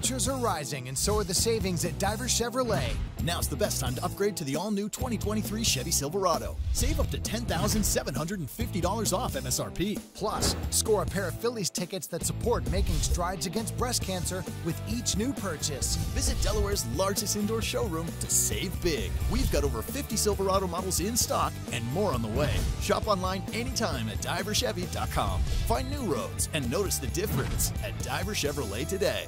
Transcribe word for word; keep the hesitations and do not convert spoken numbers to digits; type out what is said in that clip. temperatures are rising, and so are the savings at Diver Chevrolet. Now's the best time to upgrade to the all-new twenty twenty-three Chevy Silverado. Save up to ten thousand seven hundred fifty dollars off M S R P. Plus, score a pair of Phillies tickets that support Making Strides Against Breast Cancer with each new purchase. Visit Delaware's largest indoor showroom to save big. We've got over fifty Silverado models in stock and more on the way. Shop online anytime at Diver Chevy dot com. Find new roads and notice the difference at Diver Chevrolet today.